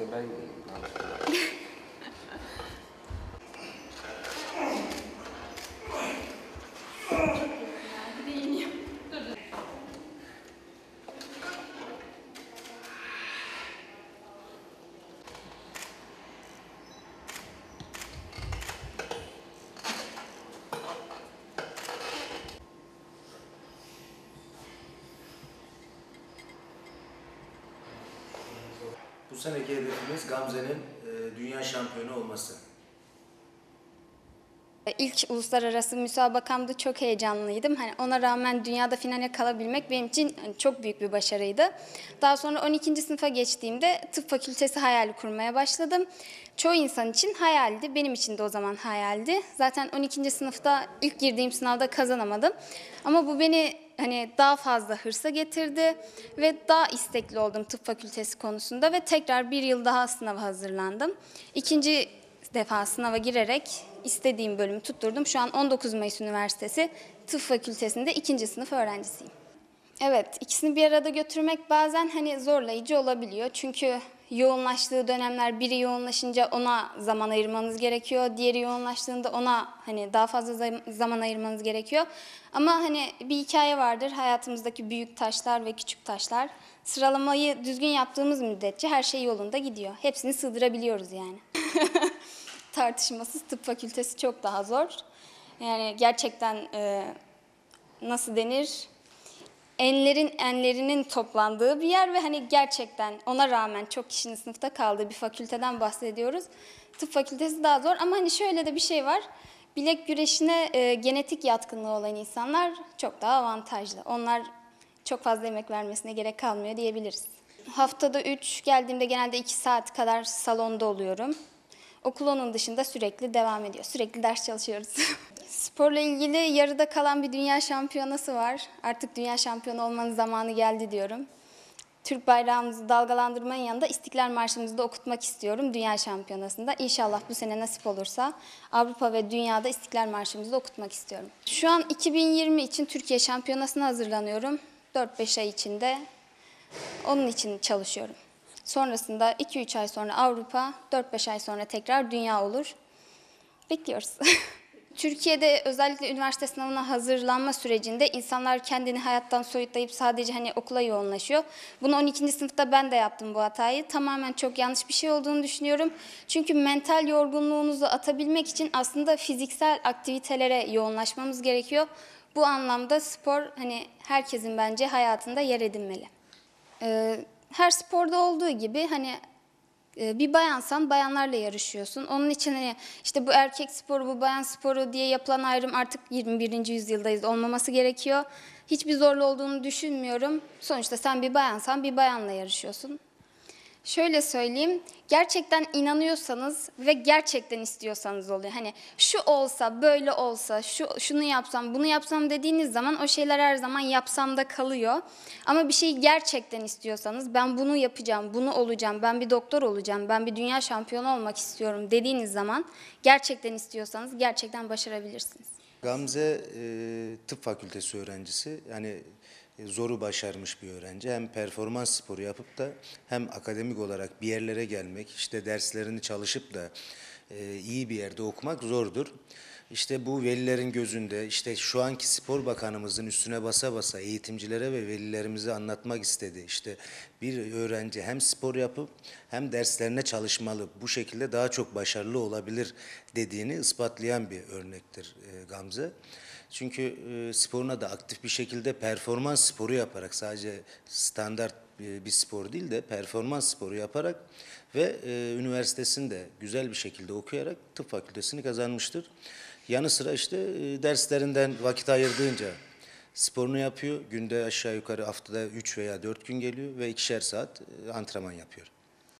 Evde ben yiyeyim. Bu seneki hedefimiz Gamze'nin dünya şampiyonu olması. İlk uluslararası müsabakamda çok heyecanlıydım. Hani ona rağmen dünyada finale kalabilmek benim için çok büyük bir başarıydı. Daha sonra 12. sınıfa geçtiğimde tıp fakültesi hayali kurmaya başladım. Çoğu insan için hayaldi, benim için de o zaman hayaldi. Zaten 12. sınıfta ilk girdiğim sınavda kazanamadım. Ama bu beni hani daha fazla hırsa getirdi ve daha istekli oldum tıp fakültesi konusunda ve tekrar bir yıl daha sınava hazırlandım. İkinci defa sınava girerek istediğim bölümü tutturdum. Şu an 19 Mayıs Üniversitesi Tıp Fakültesi'nde 2. sınıf öğrencisiyim. Evet, ikisini bir arada götürmek bazen hani zorlayıcı olabiliyor. Çünkü yoğunlaştığı dönemler biri yoğunlaşınca ona zaman ayırmanız gerekiyor. Diğeri yoğunlaştığında ona hani daha fazla zaman ayırmanız gerekiyor. Ama hani bir hikaye vardır. Hayatımızdaki büyük taşlar ve küçük taşlar. Sıralamayı düzgün yaptığımız müddetçe her şey yolunda gidiyor. Hepsini sığdırabiliyoruz yani. Tartışmasız tıp fakültesi çok daha zor. Yani gerçekten nasıl denir? Enlerin enlerinin toplandığı bir yer ve hani gerçekten ona rağmen çok kişinin sınıfta kaldığı bir fakülteden bahsediyoruz. Tıp fakültesi daha zor ama hani şöyle de bir şey var. Bilek güreşine genetik yatkınlığı olan insanlar çok daha avantajlı. Onlar çok fazla emek vermesine gerek kalmıyor diyebiliriz. Haftada 3, geldiğimde genelde 2 saat kadar salonda oluyorum. Okul onun dışında sürekli devam ediyor. Sürekli ders çalışıyoruz. Sporla ilgili yarıda kalan bir dünya şampiyonası var. Artık dünya şampiyonu olmanın zamanı geldi diyorum. Türk bayrağımızı dalgalandırmanın yanında İstiklal Marşı'mızı da okutmak istiyorum dünya şampiyonasında. İnşallah bu sene nasip olursa Avrupa ve dünyada İstiklal Marşı'mızı da okutmak istiyorum. Şu an 2020 için Türkiye şampiyonasına hazırlanıyorum. 4-5 ay içinde onun için çalışıyorum. Sonrasında 2-3 ay sonra Avrupa, 4-5 ay sonra tekrar dünya olur. Bekliyoruz. Türkiye'de özellikle üniversite sınavına hazırlanma sürecinde insanlar kendini hayattan soyutlayıp sadece hani okula yoğunlaşıyor. Bunu 12. sınıfta ben de yaptım bu hatayı. Tamamen çok yanlış bir şey olduğunu düşünüyorum. Çünkü mental yorgunluğunuzu atabilmek için aslında fiziksel aktivitelere yoğunlaşmamız gerekiyor. Bu anlamda spor hani herkesin bence hayatında yer edinmeli. Her sporda olduğu gibi hani bir bayansan bayanlarla yarışıyorsun. Onun için hani işte bu erkek sporu, bu bayan sporu diye yapılan ayrım artık 21. yüzyıldayız, olmaması gerekiyor. Hiçbir zorlu olduğunu düşünmüyorum. Sonuçta sen bir bayansan bir bayanla yarışıyorsun. Şöyle söyleyeyim, gerçekten inanıyorsanız ve gerçekten istiyorsanız oluyor. Hani şu olsa, böyle olsa, şunu yapsam, bunu yapsam dediğiniz zaman o şeyler her zaman yapsamda kalıyor. Ama bir şeyi gerçekten istiyorsanız, ben bunu yapacağım, bunu olacağım, ben bir doktor olacağım, ben bir dünya şampiyonu olmak istiyorum dediğiniz zaman gerçekten istiyorsanız gerçekten başarabilirsiniz. Gamze tıp fakültesi öğrencisi. Yani zoru başarmış bir öğrenci. Hem performans sporu yapıp da hem akademik olarak bir yerlere gelmek, işte derslerini çalışıp da iyi bir yerde okumak zordur. İşte bu velilerin gözünde, işte şu anki Spor Bakanımızın üstüne basa basa eğitimcilere ve velilerimize anlatmak istedi. İşte bir öğrenci hem spor yapıp hem derslerine çalışmalı. Bu şekilde daha çok başarılı olabilir dediğini ispatlayan bir örnektir Gamze. Çünkü sporuna da aktif bir şekilde performans sporu yaparak, sadece standart bir spor değil de performans sporu yaparak ve üniversitesini de güzel bir şekilde okuyarak tıp fakültesini kazanmıştır. Yanı sıra işte derslerinden vakit ayırdığınca sporunu yapıyor. Günde aşağı yukarı haftada 3 veya 4 gün geliyor ve 2'şer saat antrenman yapıyor.